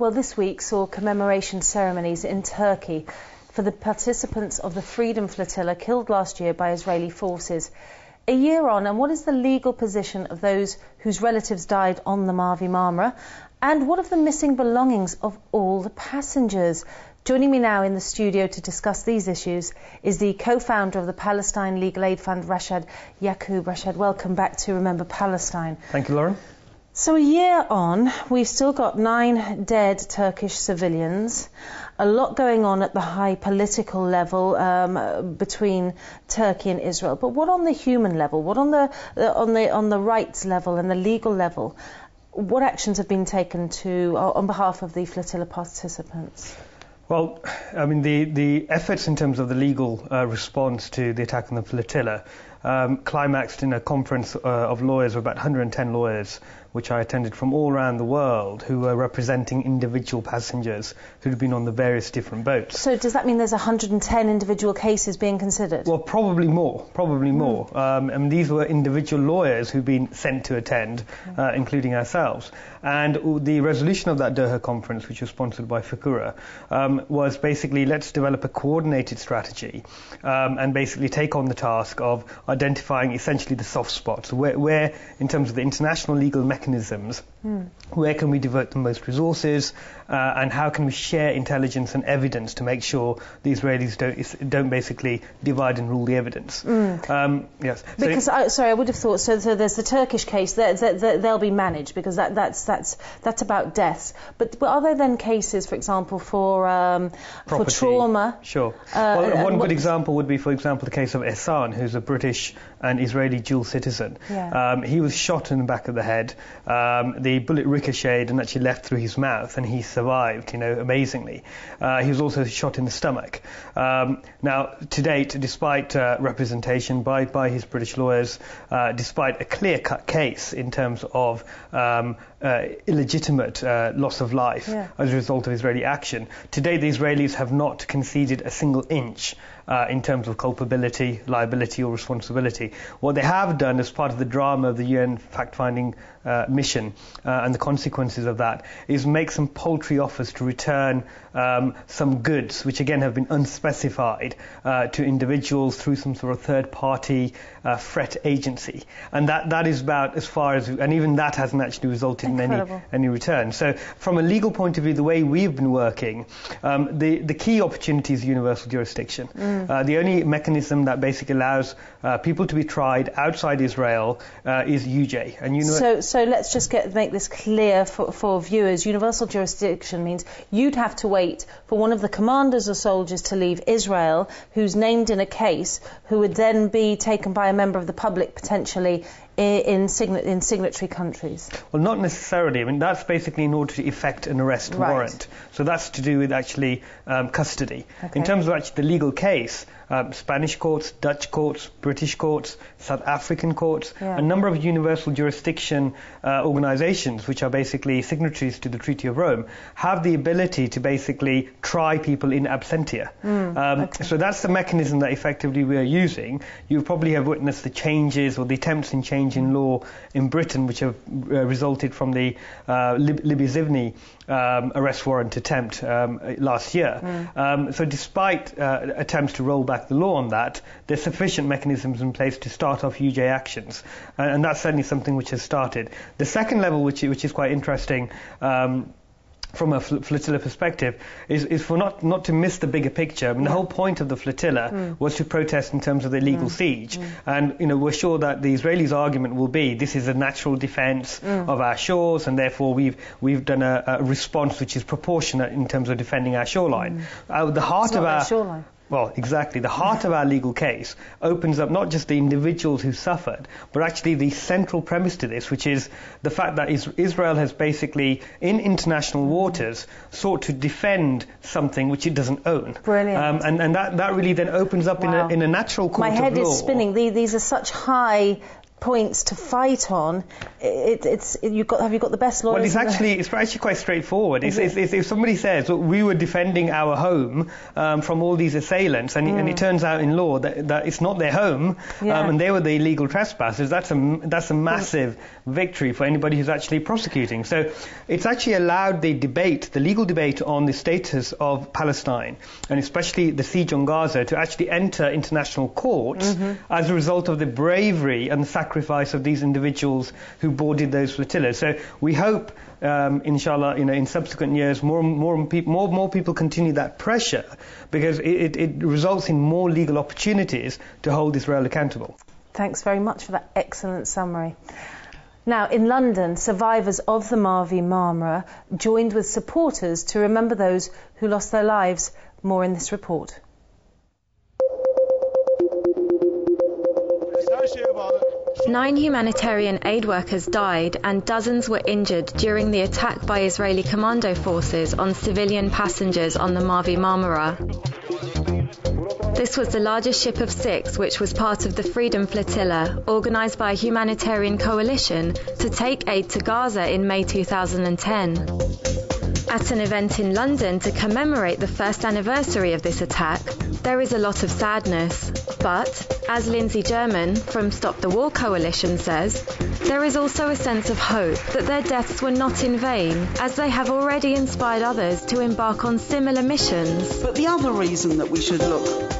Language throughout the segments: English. Well, this week saw commemoration ceremonies in Turkey for the participants of the Freedom Flotilla killed last year by Israeli forces. A year on, and what is the legal position of those whose relatives died on the Mavi Marmara? And what of the missing belongings of all the passengers? Joining me now in the studio to discuss these issues is the co-founder of the Palestine Legal Aid Fund, Rashad Yaqoob. Rashad, welcome back to Remember Palestine. Thank you, Lauren. So a year on, we've still got 9 dead Turkish civilians, a lot going on at the high political level between Turkey and Israel. But what on the human level? What on the rights level and the legal level? What actions have been taken to on behalf of the flotilla participants? Well, I mean, the efforts in terms of the legal response to the attack on the flotilla climaxed in a conference of lawyers, of about 110 lawyers, which I attended from all around the world, who were representing individual passengers who'd been on the various different boats. So does that mean there's 110 individual cases being considered? Well, probably more. And these were individual lawyers who'd been sent to attend, including ourselves. And the resolution of that Doha conference, which was sponsored by Fikura, was basically, let's develop a coordinated strategy and basically take on the task of identifying essentially the soft spots, where in terms of the international legal mechanisms, where can we divert the most resources and how can we share intelligence and evidence to make sure the Israelis don't basically divide and rule the evidence. Yes. Because, so I would have thought, so there's the Turkish case, they'll be managed because that's about deaths. But are there then cases, for example, for trauma? Sure. Well, one good example would be, for example, the case of Esan, who's a British and Israeli dual citizen. Yeah. He was shot in the back of the head. The bullet ricocheted and actually left through his mouth, and he survived, you know, amazingly. He was also shot in the stomach. Now, to date, despite representation by his British lawyers, despite a clear-cut case in terms of illegitimate loss of life as a result of Israeli action, today the Israelis have not conceded a single inch in terms of culpability, liability or responsibility. What they have done as part of the drama of the UN fact-finding mission and the consequences of that is make some paltry offers to return some goods, which again have been unspecified, to individuals through some sort of third-party threat agency. And that is about as far as, and even that hasn't actually resulted in any return. So from a legal point of view, the way we've been working, the key opportunity is universal jurisdiction. The only mechanism that basically allows people to be tried outside Israel is UJ. And so let's just make this clear for viewers. Universal jurisdiction means you'd have to wait for one of the commanders or soldiers to leave Israel, who's named in a case, who would then be taken by a member of the public potentially in signatory countries? Well, not necessarily. I mean, that's basically in order to effect an arrest warrant. So that's to do with actually custody. Okay. In terms of actually the legal case, Spanish courts, Dutch courts, British courts, South African courts, a number of universal jurisdiction organisations, which are basically signatories to the Treaty of Rome, have the ability to basically try people in absentia. So that's the mechanism that effectively we are using. You probably have witnessed the changes or the attempts in change in law in Britain, which have resulted from the Lib-Lib-Zivni arrest warrant attempt last year. So despite attempts to roll back the law on that, there's sufficient mechanisms in place to start off UJ actions. And that's certainly something which has started. The second level, which is quite interesting, from a flotilla perspective, is for not to miss the bigger picture. I mean, the whole point of the flotilla was to protest in terms of the illegal siege. And, you know, we're sure that the Israelis' argument will be this is a natural defense of our shores, and therefore we've done a response which is proportionate in terms of defending our shoreline. The heart it's not of our shoreline. Well, exactly. The heart of our legal case opens up not just the individuals who suffered, but actually the central premise to this, which is the fact that Israel has basically, in international waters, sought to defend something which it doesn't own. Brilliant. And that really then opens up in a natural court of law. My head is spinning. These are such high points to fight on, have you got the best lawyers? Well, it's actually quite straightforward. It's if somebody says, well, we were defending our home from all these assailants, and it turns out in law that it's not their home, and they were the illegal trespassers, that's a massive victory for anybody who's actually prosecuting. So it's actually allowed the legal debate on the status of Palestine, and especially the siege on Gaza, to actually enter international courts as a result of the bravery and the sacrifice of these individuals who boarded those flotillas. So we hope, inshallah, in subsequent years, more people continue that pressure, because it results in more legal opportunities to hold Israel accountable. Thanks very much for that excellent summary. Now, in London, survivors of the Mavi Marmara joined with supporters to remember those who lost their lives. More in this report. Nine humanitarian aid workers died and dozens were injured during the attack by Israeli commando forces on civilian passengers on the Mavi Marmara. This was the largest ship of six, which was part of the Freedom Flotilla, organised by a humanitarian coalition to take aid to Gaza in May 2010. At an event in London to commemorate the first anniversary of this attack, there is a lot of sadness. But, as Lindsay German from Stop the War Coalition says, there is also a sense of hope that their deaths were not in vain, as they have already inspired others to embark on similar missions. But the other reason that we should look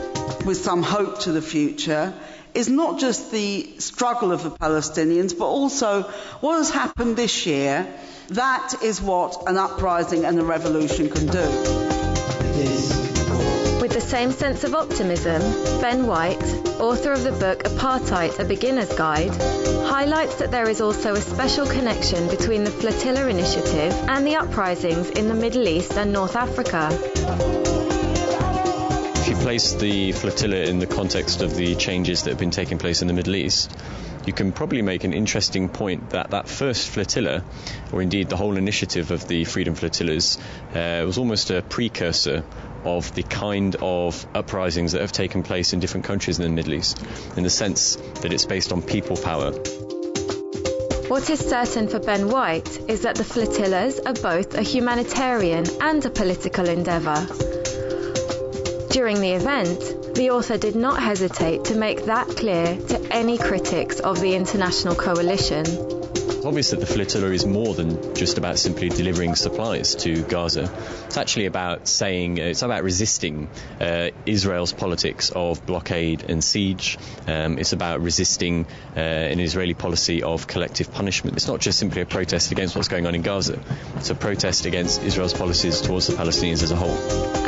with some hope to the future is not just the struggle of the Palestinians, but also what has happened this year. That is what an uprising and a revolution can do. With the same sense of optimism, Ben White, author of the book Apartheid, A Beginner's Guide, highlights that there is also a special connection between the Flotilla Initiative and the uprisings in the Middle East and North Africa. If you place the flotilla in the context of the changes that have been taking place in the Middle East, you can probably make an interesting point that first flotilla, or indeed the whole initiative of the Freedom Flotillas, was almost a precursor of the kind of uprisings that have taken place in different countries in the Middle East, in the sense that it's based on people power. What is certain for Ben White is that the flotillas are both a humanitarian and a political endeavour. During the event, the author did not hesitate to make that clear to any critics of the international coalition. It's obvious that the flotilla is more than just about simply delivering supplies to Gaza. It's actually about resisting Israel's politics of blockade and siege. It's about resisting an Israeli policy of collective punishment. It's not just simply a protest against what's going on in Gaza. It's a protest against Israel's policies towards the Palestinians as a whole.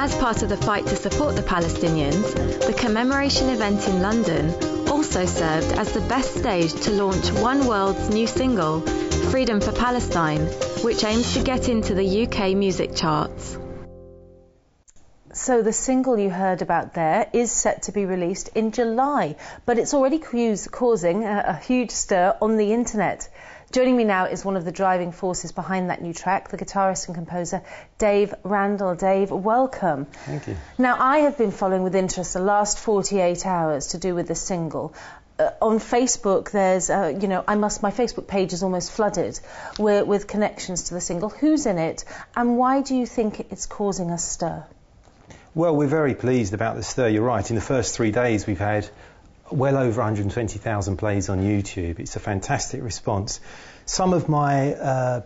As part of the fight to support the Palestinians, the commemoration event in London also served as the best stage to launch One World's new single, Freedom for Palestine, which aims to get into the UK music charts. So the single you heard about there is set to be released in July, but it's already causing a huge stir on the internet. Joining me now is one of the driving forces behind that new track, the guitarist and composer Dave Randall. Dave, welcome. Thank you. Now, I have been following with interest the last 48 hours to do with the single. On Facebook, there's, my Facebook page is almost flooded with connections to the single. Who's in it, and why do you think it's causing a stir? Well, we're very pleased about the stir, you're right. In the first 3 days, we've had well over 120,000 plays on YouTube. It's a fantastic response. Some of my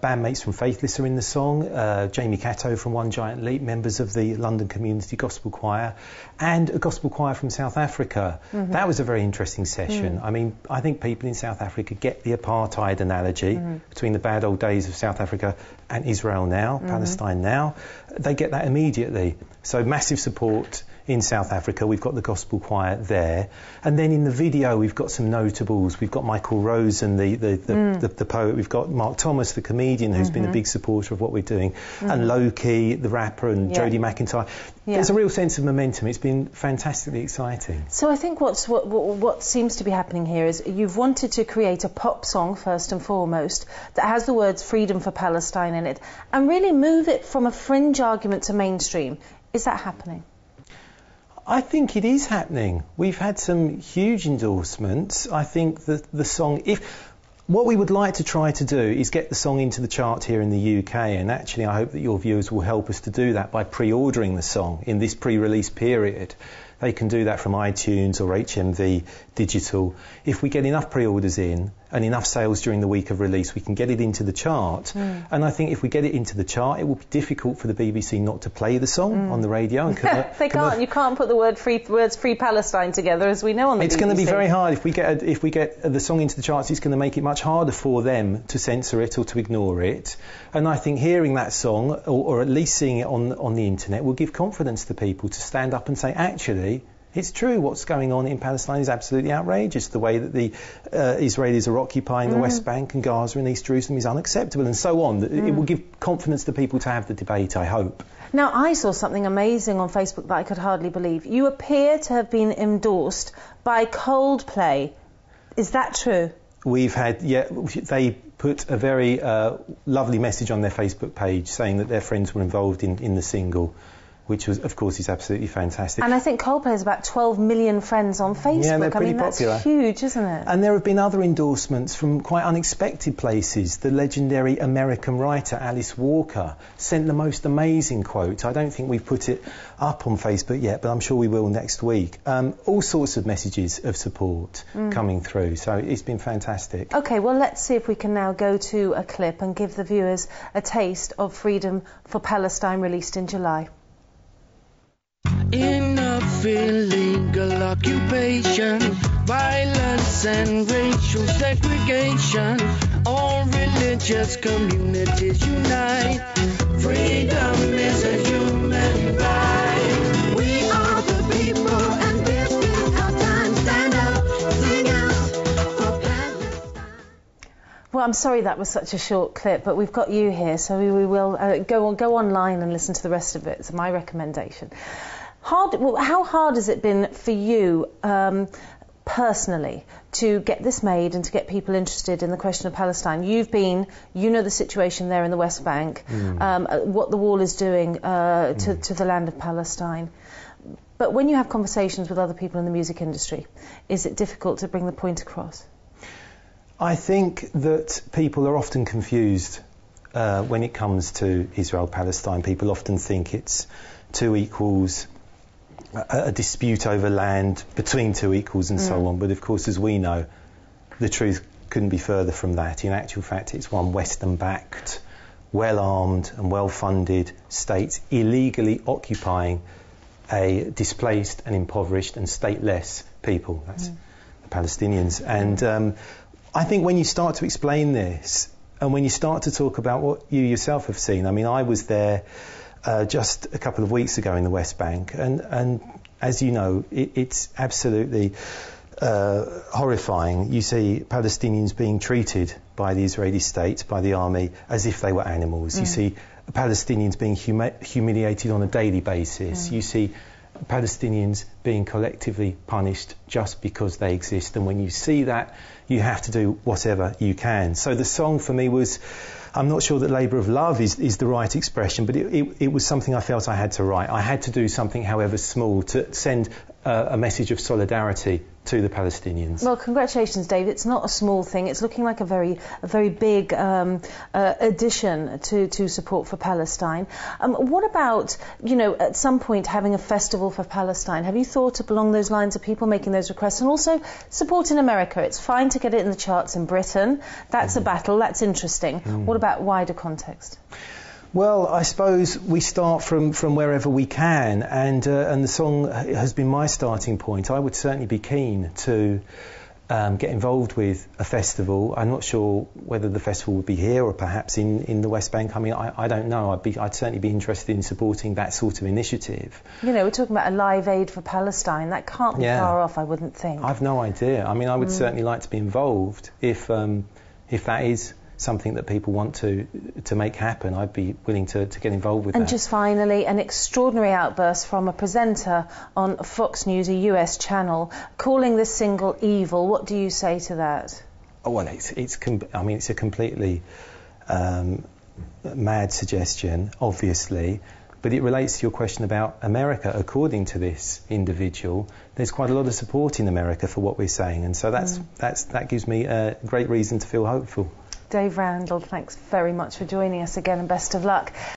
bandmates from Faithless are in the song, Jamie Catto from One Giant Leap, members of the London Community Gospel Choir, and a gospel choir from South Africa. Mm-hmm. That was a very interesting session. Mm-hmm. I mean, I think people in South Africa get the apartheid analogy between the bad old days of South Africa and Israel now, Palestine now. They get that immediately. So massive support in South Africa. We've got the gospel choir there. And then in the video, we've got some notables. We've got Michael Rosen, the poet. We've got Mark Thomas, the comedian, who's been a big supporter of what we're doing. Mm-hmm. And Loki, the rapper, and Jodie McIntyre. Yeah. There's a real sense of momentum. It's been fantastically exciting. So I think what seems to be happening here is you've wanted to create a pop song, first and foremost, that has the words Freedom for Palestine in it, and really move it from a fringe argument to mainstream. Is that happening? I think it is happening. We've had some huge endorsements. I think that the song, what we would like to try to do is get the song into the charts here in the UK, and actually I hope that your viewers will help us to do that by pre-ordering the song in this pre-release period. They can do that from iTunes or HMV Digital. If we get enough pre-orders in and enough sales during the week of release, we can get it into the chart. Mm. And I think if we get it into the chart, it will be difficult for the BBC not to play the song on the radio. And you can't put the words Free Palestine together, as we know on the BBC. It's going to be very hard. If we get the song into the charts, it's going to make it much harder for them to censor it or to ignore it. And I think hearing that song, or at least seeing it on the internet, will give confidence to people to stand up and say, actually, it's true, what's going on in Palestine is absolutely outrageous. The way that the Israelis are occupying the West Bank and Gaza and East Jerusalem is unacceptable, and so on. It will give confidence to people to have the debate, I hope. Now, I saw something amazing on Facebook that I could hardly believe. You appear to have been endorsed by Coldplay. Is that true? We've had, they put a very lovely message on their Facebook page saying that their friends were involved in the single, which was, of course, is absolutely fantastic. And I think Coldplay has about 12 million friends on Facebook. Yeah, they're pretty popular. That's huge, isn't it? And there have been other endorsements from quite unexpected places. The legendary American writer Alice Walker sent the most amazing quote. I don't think we've put it up on Facebook yet, but I'm sure we will next week. All sorts of messages of support coming through, so it's been fantastic. OK, well, let's see if we can now go to a clip and give the viewers a taste of Freedom for Palestine, released in July. Enough illegal occupation, violence and racial segregation. All religious communities unite. Freedom is a human right. We are the people, and this is our time. Stand up, sing out for Palestine. Well, I'm sorry that was such a short clip, but we've got you here, so we will go online and listen to the rest of it. It's my recommendation. How hard has it been for you personally to get this made and to get people interested in the question of Palestine? You know the situation there in the West Bank, what the wall is doing to the land of Palestine. But when you have conversations with other people in the music industry, is it difficult to bring the point across? I think that people are often confused when it comes to Israel-Palestine. People often think it's two equals, a dispute over land between two equals and so on. But of course, as we know, the truth couldn't be further from that. In actual fact, it's one Western-backed, well-armed and well-funded state illegally occupying a displaced and impoverished and stateless people. That's the Palestinians. And I think when you start to explain this, and when you start to talk about what you yourself have seen, I mean, I was there just a couple of weeks ago in the West Bank, and as you know, it's absolutely horrifying. You see Palestinians being treated by the Israeli state, by the army, as if they were animals. You see Palestinians being humiliated on a daily basis. You see Palestinians being collectively punished just because they exist, and when you see that, you have to do whatever you can. So the song for me was, I'm not sure that labour of love is the right expression, but it was something I felt I had to write. I had to do something, however small, to send a message of solidarity to the Palestinians. Well, congratulations, Dave. It's not a small thing. It's looking like a very big addition to support for Palestine. What about, at some point having a festival for Palestine? Have you thought along those lines of people making those requests, and also support in America? It's fine to get it in the charts in Britain. That's a battle. That's interesting. What about wider context? Well, I suppose we start from wherever we can, and the song has been my starting point. I would certainly be keen to get involved with a festival. I'm not sure whether the festival would be here or perhaps in the West Bank. I mean, I don't know. I'd certainly be interested in supporting that sort of initiative. We're talking about a Live Aid for Palestine. That can't be far off, I wouldn't think. I've no idea. I mean, I would certainly like to be involved if that is something that people want to make happen. I'd be willing to get involved with that. And just finally, an extraordinary outburst from a presenter on Fox News, a US channel, calling this single evil. What do you say to that? Oh, well, it's a completely mad suggestion, obviously. But it relates to your question about America. According to this individual, there's quite a lot of support in America for what we're saying, and so that gives me a great reason to feel hopeful. Dave Randall, thanks very much for joining us again, and best of luck.